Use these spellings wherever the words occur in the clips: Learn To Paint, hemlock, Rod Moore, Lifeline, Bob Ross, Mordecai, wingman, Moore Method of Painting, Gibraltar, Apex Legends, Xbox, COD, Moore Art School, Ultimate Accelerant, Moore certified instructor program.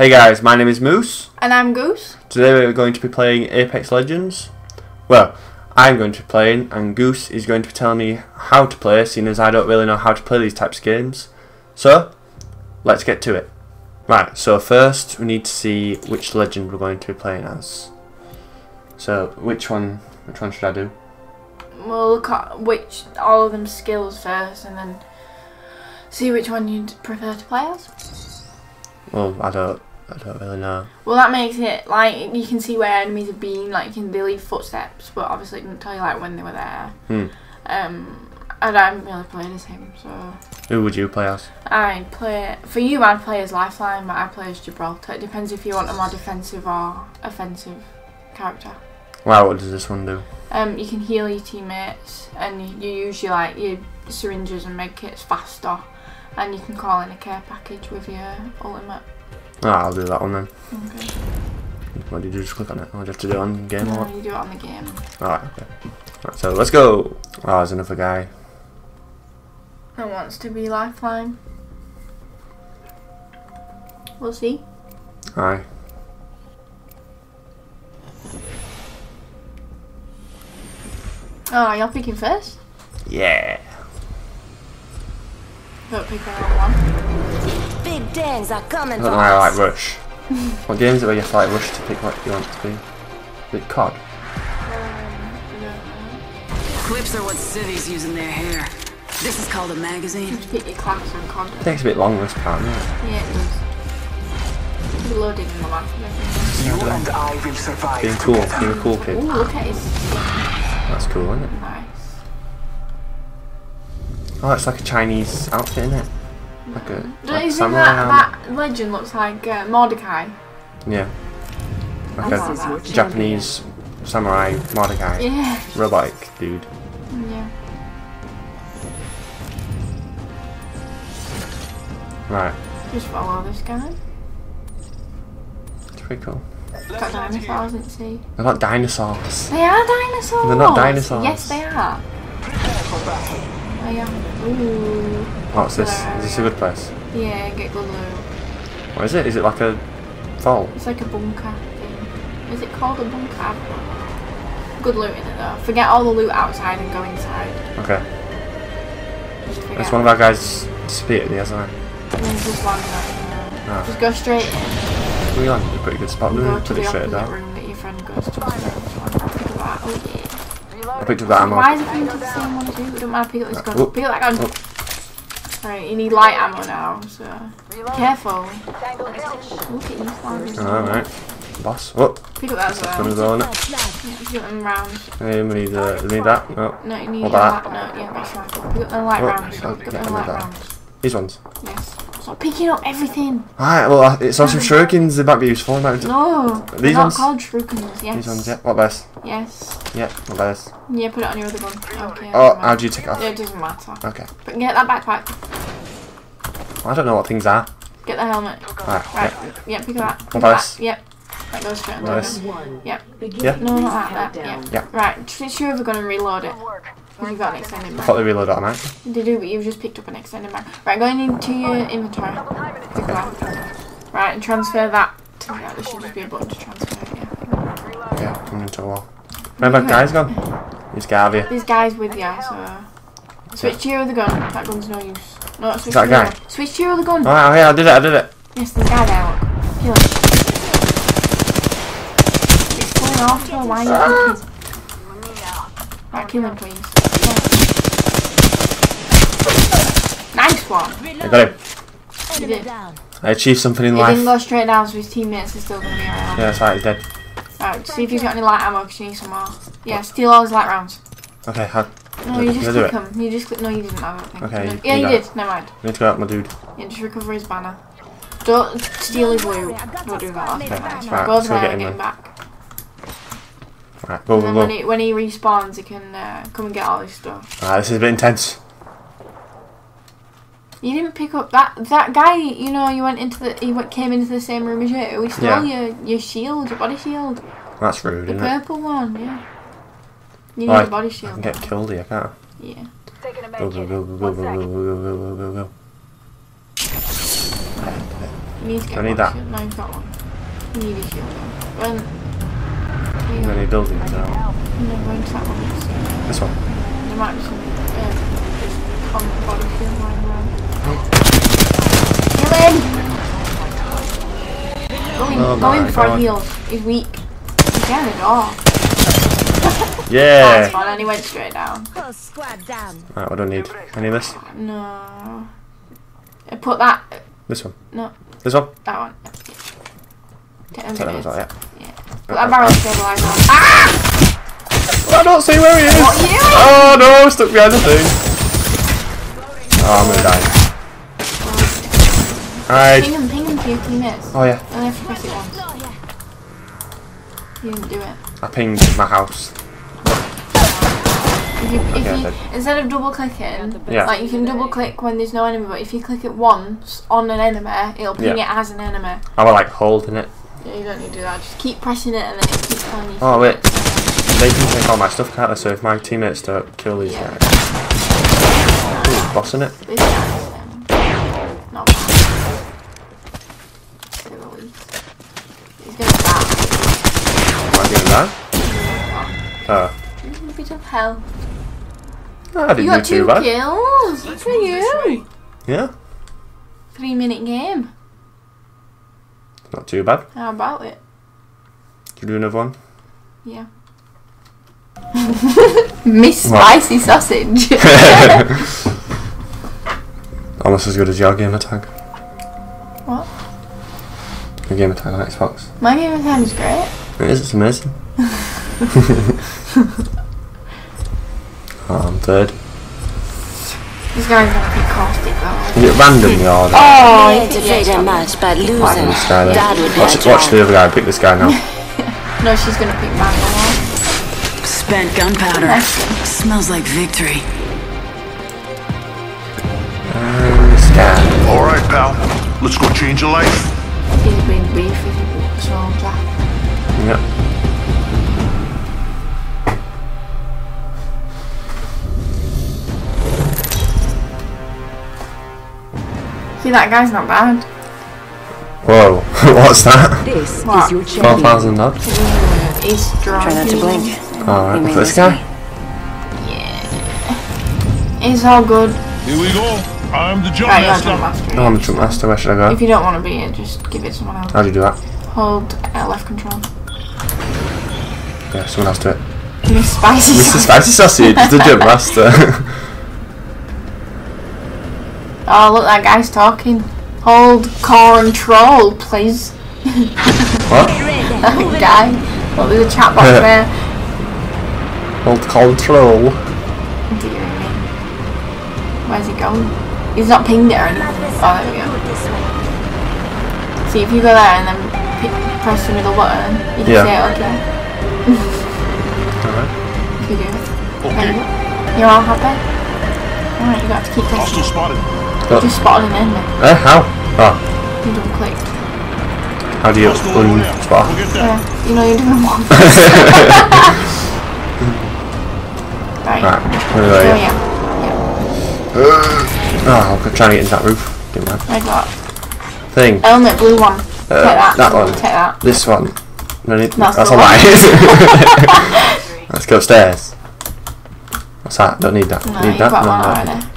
Hey guys, my name is Moose. And I'm Goose. Today we're going to be playing Apex Legends. Well, I'm going to be playing and Goose is going to be telling me how to play, seeing as I don't really know how to play these types of games. So, let's get to it. Right, so first we need to see which legend we're going to be playing as. So, which one should I do? We'll look at all of them skills first and then see which one you'd prefer to play as. Well, I don't really know. Well, that makes it, like, you can see where enemies have been, like, they leave footsteps, but obviously it doesn't tell you, like, when they were there. I don't really play as him, so... Who would you play as? For you, I'd play as Lifeline, but I play as Gibraltar. It depends if you want a more defensive or offensive character. Wow, what does this one do? You can heal your teammates, and you use your, like, your syringes and medkits faster, and you can call in a care package with your ultimate. Ah, I'll do that one then. Okay. What did you just click on it? I'll just do it on the game or what? You do it on the game. Alright, okay. Right, so let's go. Oh, there's another guy. That wants to be Lifeline. We'll see. Aye. Oh, you're picking first? Yeah. Don't pick the wrong one. Big days are coming. I don't know how I like Rush. What games are where you have to like Rush to pick what you want to be? Is it COD? No. Clips are what civvies use in their hair. This is called a magazine. You pick your class on COD. It takes a bit long this part, doesn't it? Yeah, it does. It's loading in the last minute. You and I will survive. Being cool. You're a cool kid. Ooh, look at his. That's cool, isn't it? Nice. Oh, it's like a Chinese outfit, isn't it? Like a, you think that legend looks like Mordecai? Yeah. Like a Japanese samurai Mordecai. Yeah. Robotic dude. Yeah. Right. Just follow this guy. It's pretty cool. They've got dinosaurs, isn't she? They're not dinosaurs. They are dinosaurs. They're not dinosaurs. Yes, they are. They are. Ooh. What's this? Is this a good place? Yeah, get good loot. What is it? Is it like a vault? It's like a bunker thing. Is it called a bunker? Good loot in it though. Forget all the loot outside and go inside. Okay. That's one of our guys disappeared, hasn't it? There's just one there. Just go straight in. We landed a pretty good spot, didn't we? Pretty straight down. Room that your friend goes to. I picked up that ammo. Why is it going to the same one as you? It doesn't matter, pick up this gun. Pick up that gun. Right, you need light ammo now, so careful. Look at you climbing. Alright, boss. Oh, pick up that as well. Pick up them rounds. We need that. No, you need that. No, yeah, that's right. Pick up them light rounds. Pick up them light rounds. These ones? Yes. Stop picking up everything. Alright, well, it's also shurikens. They might be useful. No, they're not called shurikens, yes. These ones, yeah. What best? Yes. Yeah, what best? Yeah, put it on your other one. Okay. Oh, how do you take it off? It doesn't matter. Okay. But get that backpack. I don't know what things are. Get the helmet. Alright, right. Yep, pick up that. Nice. Yep. That goes straight on. Yep. Yeah. No, not like that. Yep. Yeah. Right, it's your other gun and reload it. You've got an extended mag. I thought they reloaded automatic. They do, but you've just picked up an extended mag. Right, go into your inventory. Okay. Right, and transfer that to that. There should just be a button to transfer it, yeah. Yeah, I'm into a wall. Remember, guy's gone? This guy over here. This guy's with you, so... Switch to your other gun. That gun's no use. No, switch to your other gun. Switch to your other gun. Oh, yeah, I did it. Yes, there's a guy there, look. Kill him. It's going off, so why are you thinking? Right, kill him, please. Nice one! I got him. You did. I achieved something in life. He didn't go straight down, so his teammates are still going to be around. Yeah, that's right, he's dead. Alright, see if he's got any light ammo, because you need some more. Yeah, steal all his light rounds. Okay, how? No, you just click him. You just click... No, you didn't have anything. Okay, no, yeah, you did. Never mind. We need to go out, my dude. Yeah, just recover his banner. Don't steal his loot. Don't do that. Okay, right, go there and get him back. Right, go, go, go. When he respawns, he can come and get all his stuff. Alright, this is a bit intense. You didn't pick up that guy. You know, you went into he came into the same room as you. We stole your shield, your body shield. That's rude, isn't it? The purple one, yeah. You need a body shield. I can get killed here, can't I? Yeah. Go go go go go go go go go go go go. Need to get one. No, I need that one. You need a shield one. And then he builds it down. No, went to that one. This one. There might be some body shield lying around. Kill him! Oh, going for heals. He's weak. He's down at all. Yeah! That's fun, and he went straight down. Alright, what do I need? Any of this? No. I put that. This one? No. This one? That one. Take them out, yeah. Put that barrel stabilizer on. Ah! I don't see where he is! Oh no, I'm stuck behind the thing. Oh, I'm gonna die. Alright. Ping him for your teammates. Oh yeah. And I have to press it once. You didn't do it. I pinged my house. If you, instead of double clicking, like you can double click when there's no enemy, but if you click it once on an enemy, it'll ping it as an enemy. I was like holding it. Yeah, you don't need to do that. Just keep pressing it and then it keeps on you. Oh wait, they can take all my stuff, can't they? So if my teammates don't kill these guys, ooh, bossing it. These guys, not bad. He's gonna die. Am I gonna die? Oh. He's a bit of hell. I didn't do too bad. You got 2 kills! Good for you! Yeah. 3-minute game. Not too bad. How about it? Can you do another one? Yeah. Miss Spicy Sausage. Almost as good as your gamer tag. What? Your gamer tag on Xbox. My gamer tag is great. It is, it's amazing. I'm third. This guy's gonna be caustic though. Is it randomly or not? Oh, he played a match but losing. Watch the other guy, pick this guy now. No, she's gonna pick random. Spent gunpowder. Smells like victory. Alright pal, let's go change your life. He's been beefy, so black. Yep. See, that guy's not bad. Whoa, what's that? This is your champion. 4,000 odd. He's strong. Try not to blink. Alright, with this guy? Yeah. He's all good. Here we go. I'm the jump master. Oh, I'm the jump master. Where should I go? If you don't want to be in, just give it to someone else. How do you do that? Hold left control. Yeah, someone else do it. Miss Spicy Sausage. Mr. Spicy Sausage is the jump master. Oh look, that guy's talking. Hold control, please. What? That guy. Well, there's a chat box there. Hold control. Dear me. Where's he going? He's not pinged it or anything. Oh, there we go. See, if you go there and then press the middle button, you can say okay. Alright. You can do it. Okay. You're all happy? Alright, you got to keep pressing. What? Just spotted an enemy. Eh? How? Ah. Oh. You double clicked. How do you spot? Yeah, you know you're doing one. Right. Where are you? Yeah. I'm trying to get into that roof. Didn't mind. I got thing. Element blue one. Take that. That one. Take that. This one. No, that's a lie. Let's go upstairs. What's that? Don't need that. No, need that. No.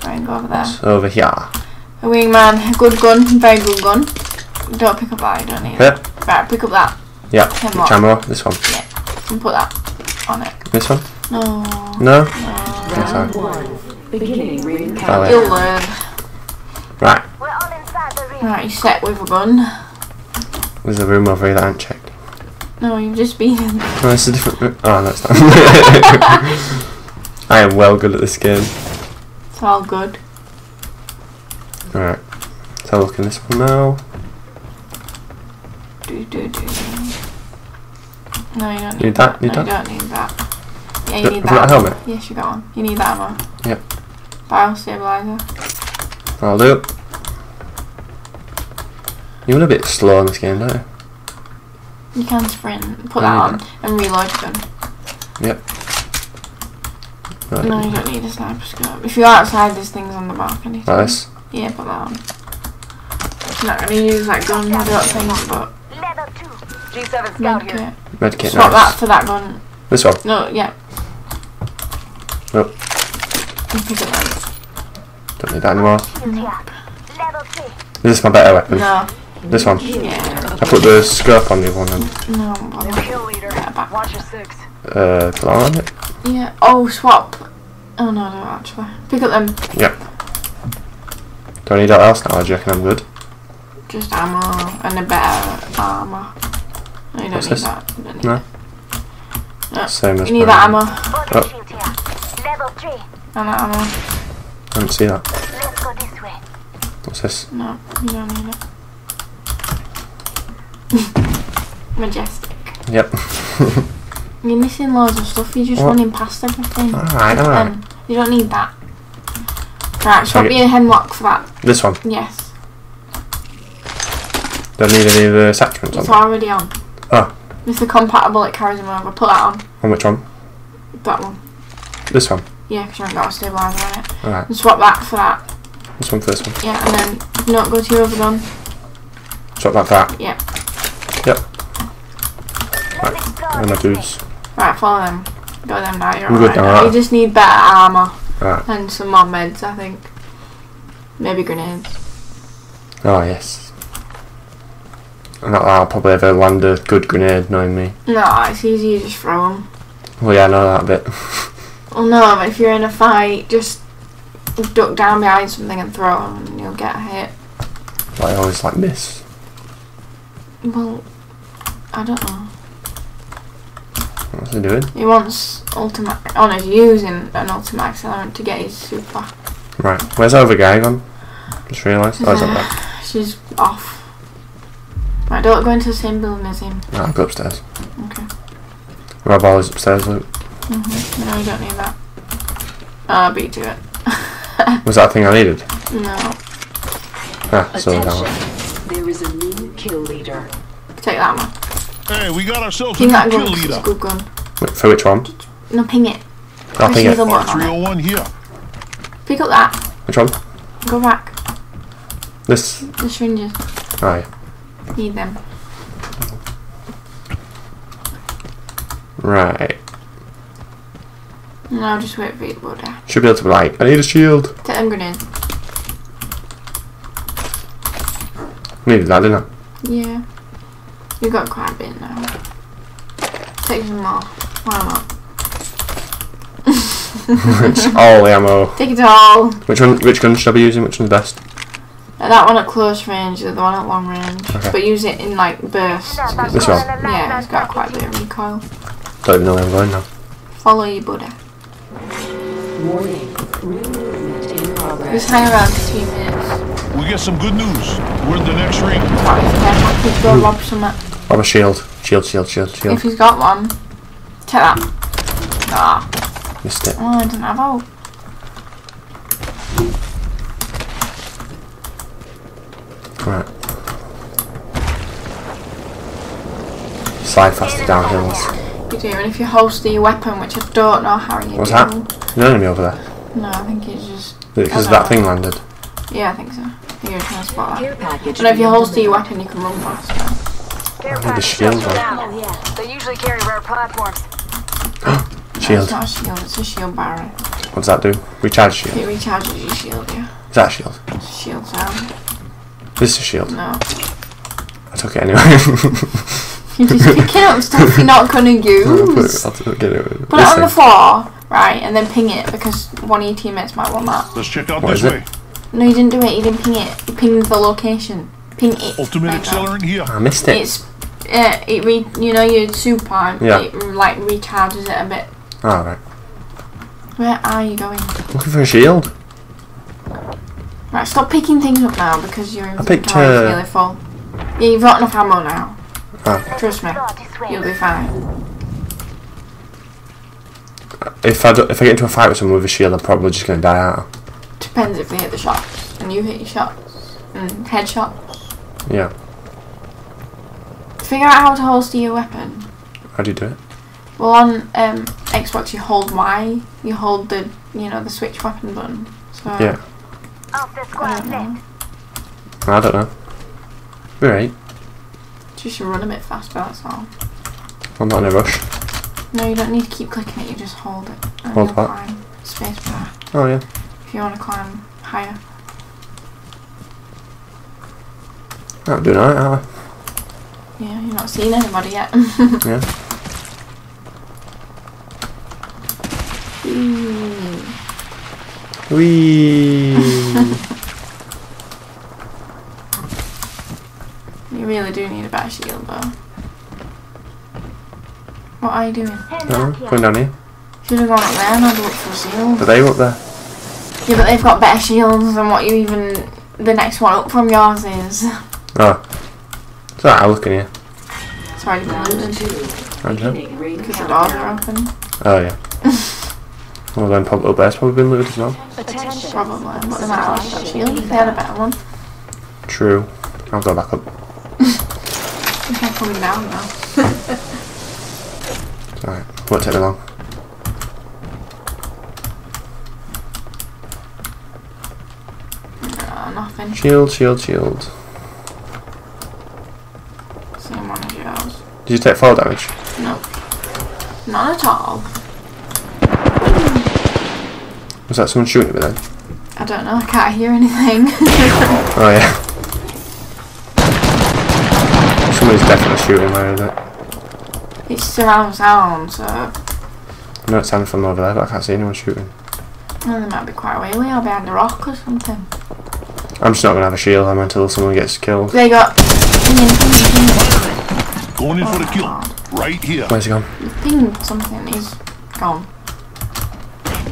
Right, go over there. It's over here. A wingman, a good gun, very good gun. Don't pick up that, you don't need it. Right, pick up that. Yeah, hemlock. Camera, this one. Yeah, and put that on it. This one? No. No? No. Round 1. You'll learn. Right. We're all inside the ring. Right, you set with a gun. There's a room over here that I haven't checked. No, you've just been in. No, it's a different room. Oh, no, it's not. I am well good at this game. It's all good. Alright, let's have a look in this one now. No, you don't need that. You don't need that. Yeah, you need that. Have you got a helmet? Yes, you got one. You need that ammo. Yep. Barrel stabilizer. I'll do it. You're a bit slow on this game, don't you? You can sprint. Put that on and reload your gun. Yep. Right. No, you don't need a sniper scope. If you're outside, there's things on the balcony. Nice. Yeah, put that on. not going to use that gun, whether that's or not, but... G7 scout here. Med kit, nice. Swap that for that gun. This one? No, yeah. Nope. Don't need that anymore. Is this my better weapon? No. This one? Yeah. I put the scope on the other one then. No, put that one on it? Yeah. Oh, swap. Oh no, no, actually. Pick up them. Yep. Do I need that else now? Do you reckon I'm good? Just ammo and a better armour. No, you don't need that. You don't need that. No. Same as you need that ammo. Oh. And that ammo. I didn't see that. What's this? No, you don't need it. Majestic. Yep. You're missing loads of stuff, you're just running past everything. Alright, alright. You don't need that. Right, swap your hemlock for that. This one? Yes. Don't need any of the attachments on. It's already on. Oh. It's the compatible, it carries them over. Put that on. On which one? That one. This one? Yeah, because you haven't got a stabilizer on it. Alright. And swap that for that. This one for this one? Yeah, and then not go to your other gun. Swap that for that? Yeah. Yep. Right, and my dudes. Right, follow them. Go them down, you're alright. Right. You just need better armour and some more meds, I think. Maybe grenades. Oh, yes. And I'll probably ever land a good grenade, knowing me. No, it's easy, you just throw them. Well, yeah, I know that bit. Well, no, but if you're in a fight, just duck down behind something and throw them, and you'll get a hit. But I always, like, miss. Well, I don't know. What's he doing? He wants ultimate. Oh no, he's using an ultimate accelerant to get his super. Right, where's the other guy gone? Just realised. Oh, he's up there. She's off. Right, don't go into the same building as him. No, I'll go upstairs. Okay. Rob always upstairs, Luke. Mm-hmm. No, you don't need that. Ah, beat to it. Was that a thing I needed? No. Ah, so that one. There is a new kill leader. Take that one. Hey, we got ourselves a kill leader. Good gun. For which one? No, ping it. I'll ping it. 301 here. Pick up that. Which one? Go back. This. The syringes. Aye. Need them. Right. No, just wait for it to go down. Should be able to be like, I need a shield. Take them grenades. Needed that, didn't I? Yeah. You've got quite a bit now. Take some more. Why not? It's all the ammo. Take it all. Which gun should I be using? Which one's best? That one at close range, the one at long range. Okay. But use it in like bursts. This one? Yeah, it's got quite a bit of recoil. Don't even know where I'm going now. Follow your Buddha. Warning. Just hang around for 2 minutes. We get some good news. We're in the next ring. He's got rob some. I'm a shield. Shield. If he's got one, take that. Ah. Missed it. Oh, I didn't have all. Right. Slide faster down hills. You do, and if you holster your weapon, which I don't know how you do. What's that? Is there an enemy over there? No, I think it's just... Because that thing landed. Yeah, I think so. You're trying to spot that. And if you holster your weapon, you can run faster. I need a shield on. They usually carry rare platforms. Shield. No, it's not a shield, it's a shield barrier. What does that do? Recharge shield. It recharges your shield, yeah. Is that a shield? It's a shield sound. This is a shield? No. I took it anyway. You're just picking up stuff you're not going to use. I'll get it. Put it on the floor, right, and then ping it, because one of your teammates might want that. Let's check out this way. No, you didn't do it. You didn't ping it. You pinged the location. Ping it. Ultimate accelerant here. I missed it. It's it you know your super. Yeah. It like recharges it a bit. All right. Where are you going? Looking for a shield. Right, stop picking things up now because you're in really full. Yeah, you've got enough ammo now. Oh. Trust me, you'll be fine. If I get into a fight with someone with a shield, I'm probably just gonna die out. Depends if they hit the shots, and you hit your shots, and headshots. Yeah. Figure out how to holster your weapon. How do you do it? Well, on Xbox you hold Y, you hold the, you know, the switch weapon button. So, yeah. I don't know. Alright. Just run a bit fast, but that's all. I'm not in a rush. No, you don't need to keep clicking it, you just hold it. And hold that. Climb spacebar. Oh, yeah. If you want to climb higher. I'm doing alright, am I? Yeah, you're not seeing anybody yet. Yeah. Wee. You really do need a better shield, though. What are you doing? No, going down here. Should have gone up there and had a look for a shield. But they were up there. Yeah, but they've got better shields than what you even. The next one up from yours is. Oh. It's alright, I'll look in here. It's already blinded. Because the doors are open. Oh, yeah. Well then, probably up there's probably been looted as well. Attention. Probably, but they might have lost that shield if they had a better one. True. I'll go back up. They're coming down now. Alright, won't take me long. Nothing. Shield, shield, shield. Same one as yours. Did you take fall damage? No. Nope. Not at all. Was that someone shooting at me then? I don't know, I can't hear anything. Oh yeah. Somebody's definitely shooting there, isn't it? It's surround sound, so... No, it's sounding from over there, but I can't see anyone shooting. Well, they might be quite wily, or behind a rock or something. I'm just not going to have a shield am I, until someone gets killed. They got... Going in for the kill. Right here. Where's he gone? He pinged something, he's gone.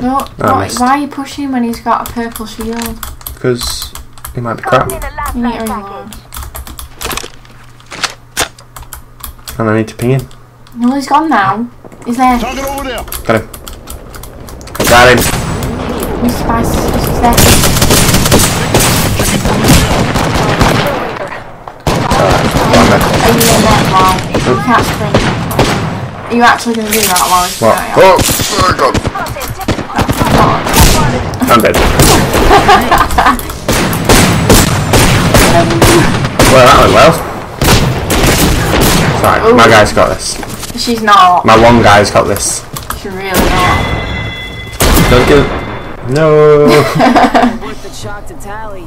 No, why are you pushing when he's got a purple shield? Because he might be crap. You need to reload. And I need to ping him. No, he's gone now. He's there. Over there. Got him. I got him. Mr. Spice is there. Are you in there? Wow. You can't spring. Are you actually going to do that while he's there? Oh, my God. I'm dead. Well, that went well. Sorry, ooh. My guy's got this. She's not. My one guy's got this. She really not. Don't give. No. Worth the shot to tally.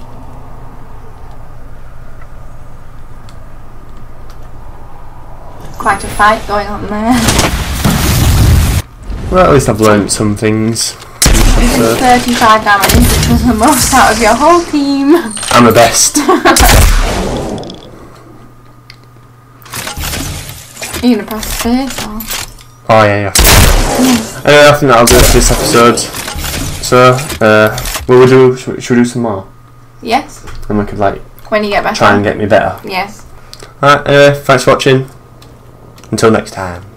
Quite a fight going on there. Well, at least I've learned some things. So 35 damage, which was the most out of your whole team. I'm the best. Are you gonna press space or? Oh yeah, yeah. Anyway, I think that'll do it for this episode. So, what we do? Should we do some more? Yes. And we could like. When you get better. Try and get me better. Yes. Alright. Anyway, thanks for watching. Until next time.